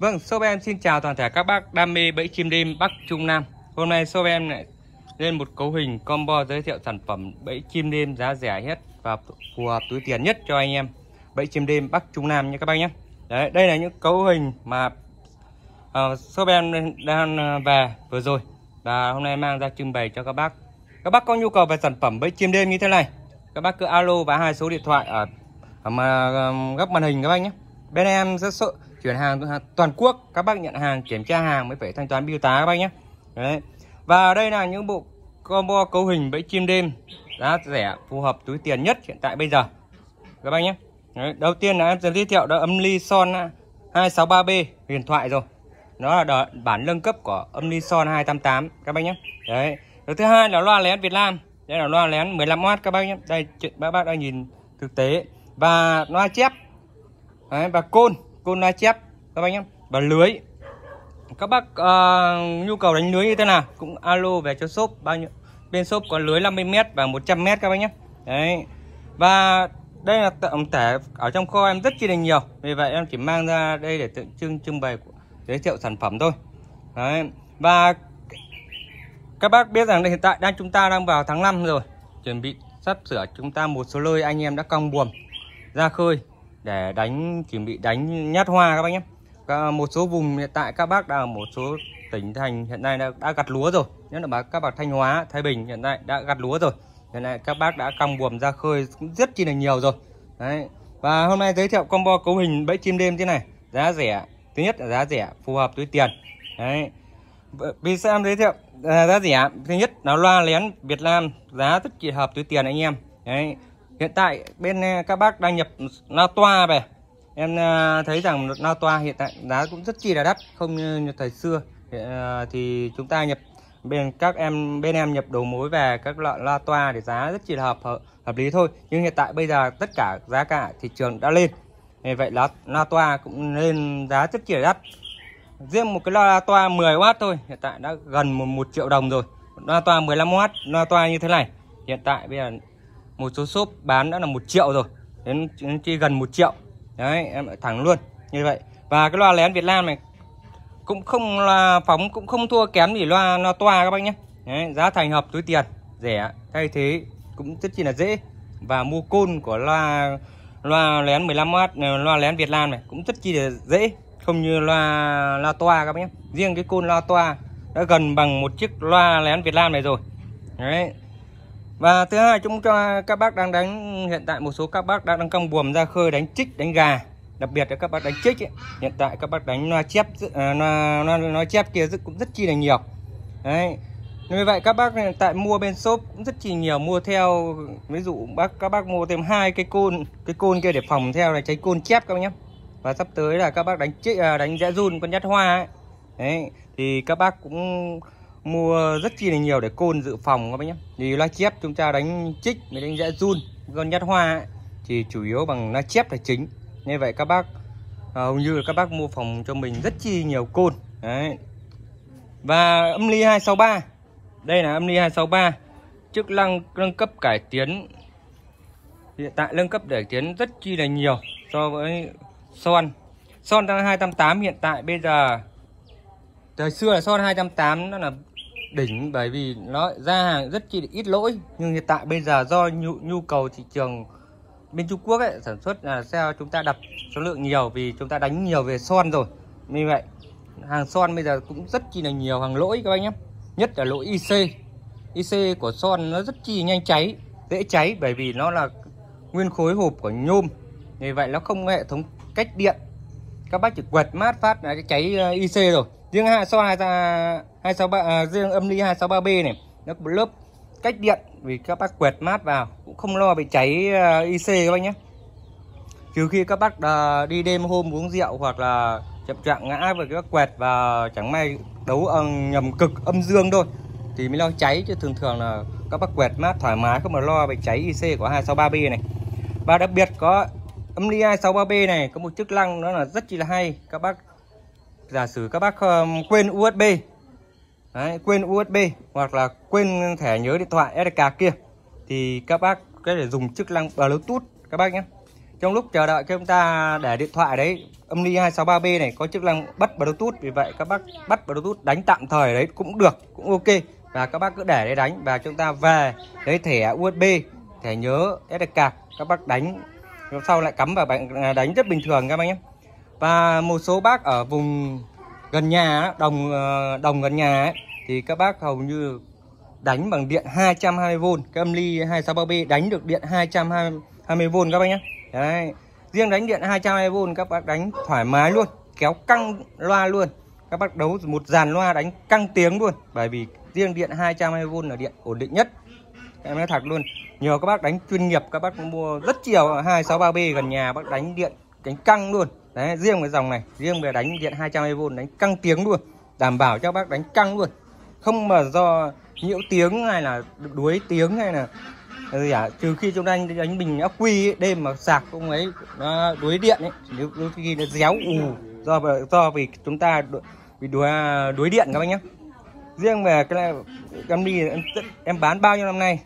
Vâng, shop em xin chào toàn thể các bác đam mê bẫy chim đêm Bắc Trung Nam. Hôm nay shop em lại lên một cấu hình combo giới thiệu sản phẩm bẫy chim đêm giá rẻ nhất và phù hợp túi tiền nhất cho anh em bẫy chim đêm Bắc Trung Nam nha các bác nhé. Đấy, đây là những cấu hình mà shop em đang về vừa rồi và hôm nay mang ra trưng bày cho các bác. Các bác có nhu cầu về sản phẩm bẫy chim đêm như thế này, các bác cứ alo và 2 số điện thoại ở góc màn hình các bác nhé. Bên em rất sợ chuyển hàng toàn quốc, các bác nhận hàng kiểm tra hàng mới phải thanh toán bưu tá các bác nhé. Đấy. Và đây là những bộ combo cấu hình bẫy chim đêm giá rẻ phù hợp túi tiền nhất hiện tại bây giờ các bác nhé. Đấy. Đầu tiên là em sẽ giới thiệu đó âm ly son 263B huyền thoại rồi, nó là bản nâng cấp của âm ly son 288 các bác nhé. Đấy. Đầu thứ hai là loa lén Việt Nam, đây là loa lén 15W các bác nhé. Đây bác đang nhìn thực tế và loa chép. Đấy, và côn loa chép các bác nhé, và lưới. Các bác nhu cầu đánh lưới như thế nào cũng alo về cho shop, bao nhiêu bên shop có lưới 50m và 100m các bác nhé. Đấy. Và đây là tổng thể ở trong kho em rất chi là nhiều, vì vậy em chỉ mang ra đây để tượng trưng trưng bày giới thiệu sản phẩm thôi. Đấy. Và các bác biết rằng là hiện tại chúng ta đang vào tháng 5 rồi, chuẩn bị sắp sửa chúng ta một số nơi anh em đã cong buồm ra khơi để đánh, chuẩn bị đánh nhát hoa các bác nhé. Một số vùng hiện tại các bác đã, một số tỉnh thành hiện nay đã gặt lúa rồi, nhất là các bác Thanh Hóa, Thái Bình hiện tại đã gặt lúa rồi, hiện nay các bác đã cong buồm ra khơi cũng rất chi là nhiều rồi. Đấy. Và hôm nay giới thiệu combo cấu hình bẫy chim đêm thế này, giá rẻ, thứ nhất là giá rẻ phù hợp túi tiền. Đấy. Vì sao em giới thiệu giá rẻ? Thứ nhất là loa lén Việt Nam giá rất kỳ hợp túi tiền anh em. Đấy. Hiện tại bên các bác đang nhập loa toa về, em thấy rằng loa toa hiện tại giá cũng rất chi là đắt, không như thời xưa. Thì chúng ta nhập bên em nhập đầu mối về các loại loa toa thì giá rất chi là hợp lý thôi, nhưng hiện tại bây giờ tất cả giá cả thị trường đã lên, vì vậy loa toa cũng lên giá rất chi là đắt. Riêng một cái loa toa 10W thôi hiện tại đã gần 1 triệu đồng rồi. Loa toa 15W, loa toa như thế này hiện tại bây giờ một số shop bán đã là 1 triệu rồi, đến chi gần 1 triệu. Đấy, em thẳng luôn như vậy. Và cái loa lén Việt Nam này cũng không là phóng, cũng không thua kém gì loa toa các bác nhé. Đấy, giá thành hợp túi tiền, rẻ, thay thế cũng rất chi là dễ. Và mua côn của loa lén 15W, loa lén Việt Nam này cũng rất chi là dễ, không như loa toa các bác nhé. Riêng cái côn loa toa đã gần bằng một chiếc loa lén Việt Nam này rồi. Đấy. Và thứ hai, chúng cho các bác đang đánh, hiện tại một số các bác đang cong buồm ra khơi đánh trích, đánh gà, đặc biệt là các bác đánh trích ấy. Hiện tại các bác đánh loa chép, loa chép kia cũng rất chi là nhiều. Đấy. Như vậy các bác hiện tại mua bên shop cũng rất chi nhiều, mua theo ví dụ các bác mua thêm 2 cái côn kia để phòng theo là cháy côn chép các bác nhé. Và sắp tới là các bác đánh trích, đánh rẽ run con nhát hoa ấy. Đấy, thì các bác cũng mua rất chi là nhiều để côn dự phòng các bác nhé. Thì loa chép chúng ta đánh trích mới đánh rẽ run con nhát hoa ấy, thì chủ yếu bằng loa chép là chính. Như vậy các bác hầu như là các bác mua phòng cho mình rất chi nhiều côn. Đấy. Và âm ly 263, đây là âm ly 263 chức năng nâng cấp cải tiến, hiện tại nâng cấp cải tiến rất chi là nhiều so với son 288 hiện tại bây giờ. Thời xưa là son 288 nó là đỉnh, bởi vì nó ra hàng rất chi ít lỗi, nhưng hiện tại bây giờ do nhu cầu thị trường bên Trung Quốc ấy, sản xuất là sao chúng ta đặt số lượng nhiều, vì chúng ta đánh nhiều về son rồi, như vậy hàng son bây giờ cũng rất chi là nhiều hàng lỗi các anh nhé. Nhất là lỗi IC của son nó rất chi nhanh cháy, dễ cháy, bởi vì nó là nguyên khối hộp của nhôm, vì vậy nó không hệ thống cách điện, các bác chỉ quật mát phát là cháy IC rồi. Riêng riêng âm ly 263B này nó có lớp cách điện, vì các bác quẹt mát vào cũng không lo bị cháy IC các bác nhé. Trừ khi các bác đi đêm hôm uống rượu hoặc là chập chạng ngã với các quẹt và chẳng may đấu nhầm cực âm dương thôi thì mới lo cháy, chứ thường thường là các bác quẹt mát thoải mái không mà lo bị cháy IC của 263B này. Và đặc biệt có âm ly 263B này có một chức năng nó là rất chi là hay, các bác giả sử các bác quên USB, đấy, quên USB hoặc là quên thẻ nhớ điện thoại SDK kia thì các bác có thể dùng chức năng Bluetooth các bác nhé. Trong lúc chờ đợi, chúng ta để điện thoại đấy, âm ly 263B này có chức năng bắt Bluetooth, vì vậy các bác bắt Bluetooth đánh tạm thời đấy cũng được, cũng ok. Và các bác cứ để đấy đánh, và chúng ta về lấy thẻ USB, thẻ nhớ SD card, các bác đánh, hôm sau lại cắm vào đánh rất bình thường các bác nhé. Và một số bác ở vùng gần nhà, đồng gần nhà ấy, thì các bác hầu như đánh bằng điện 220V, cái âm ly 263B đánh được điện 220V các bác nhé. Đấy. Riêng đánh điện 220V các bác đánh thoải mái luôn, kéo căng loa luôn. Các bác đấu một dàn loa đánh căng tiếng luôn, bởi vì riêng điện 220V là điện ổn định nhất. Em nói thật luôn, nhiều các bác đánh chuyên nghiệp, các bác mua rất nhiều 263B gần nhà, bác đánh điện đánh căng luôn. Đấy, riêng cái dòng này, riêng về đánh điện 220V đánh căng tiếng luôn, đảm bảo cho các bác đánh căng luôn. Không mà do nhiễu tiếng hay là đuối tiếng hay là gì cả, trừ khi chúng ta đánh bình ắc quy ấy, đêm mà sạc không ấy nó đuối điện ấy, đôi khi nó réo ù do vì chúng ta bị đuối điện các bác nhé. Riêng về cái này, em đi em bán bao nhiêu năm nay,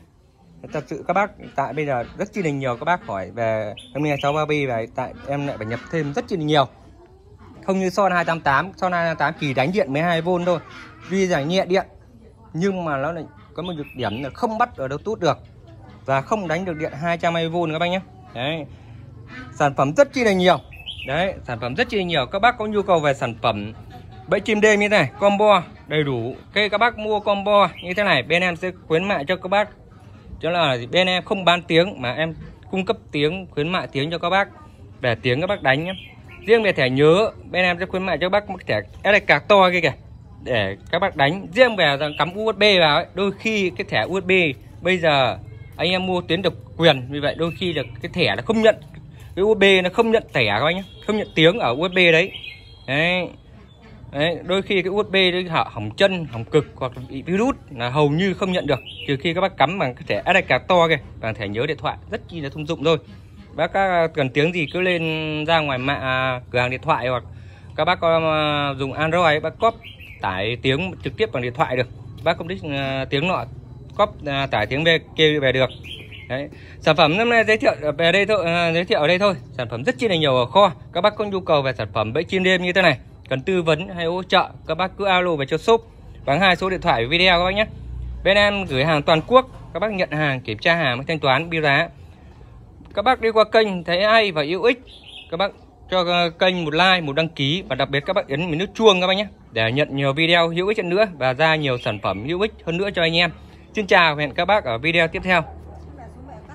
thật sự các bác tại bây giờ rất chi là nhiều các bác hỏi về em đi 263B, và tại em lại phải nhập thêm rất chi là nhiều. Không như son 288, son 288 chỉ đánh điện 12V thôi, tuy rằng nhẹ điện nhưng mà nó lại có một nhược điểm là không bắt ở Bluetooth được và không đánh được điện 220V các bác nhé. Đấy, sản phẩm rất chi là nhiều. Đấy, sản phẩm rất chi là nhiều. Các bác có nhu cầu về sản phẩm bẫy chim đêm như thế này, combo đầy đủ. Okay, các bác mua combo như thế này, bên em sẽ khuyến mại cho các bác. Chứ là bên em không bán tiếng mà em cung cấp tiếng, khuyến mại tiếng cho các bác, về tiếng các bác đánh nhé. Riêng về thẻ nhớ, bên em sẽ khuyến mại cho các bác một thẻ SD card to kia kìa, để các bác đánh. Riêng về cắm USB vào ấy, đôi khi cái thẻ USB bây giờ anh em mua tuyến độc quyền, vì vậy đôi khi được cái thẻ nó không nhận, cái USB nó không nhận thẻ các anh nhé, không nhận tiếng ở USB đấy. Đấy. Đấy, đôi khi cái USB nó hỏng chân, hỏng cực hoặc bị virus là hầu như không nhận được, trừ khi các bác cắm bằng cái thẻ SD card to kìa, bằng thẻ nhớ điện thoại rất chi là thông dụng rồi. Bác cần tiếng gì cứ lên ra ngoài mạng cửa hàng điện thoại, hoặc các bác có dùng Android bác copy tải tiếng trực tiếp bằng điện thoại được. Bác không thích tiếng nọ copy tải tiếng về kia về được. Đấy. Sản phẩm hôm nay giới thiệu về đây thôi, giới thiệu ở đây thôi. Sản phẩm rất chi là nhiều ở kho. Các bác có nhu cầu về sản phẩm bẫy chim đêm như thế này, cần tư vấn hay hỗ trợ, các bác cứ alo về cho shop bằng 2 số điện thoại video các bác nhé. Bên em gửi hàng toàn quốc, các bác nhận hàng, kiểm tra hàng, thanh toán biêu giá. Các bác đi qua kênh thấy hay và hữu ích, các bác cho kênh một like, một đăng ký, và đặc biệt các bác ấn nút chuông các bác nhé, để nhận nhiều video hữu ích hơn nữa và ra nhiều sản phẩm hữu ích hơn nữa cho anh em. Xin chào và hẹn các bác ở video tiếp theo.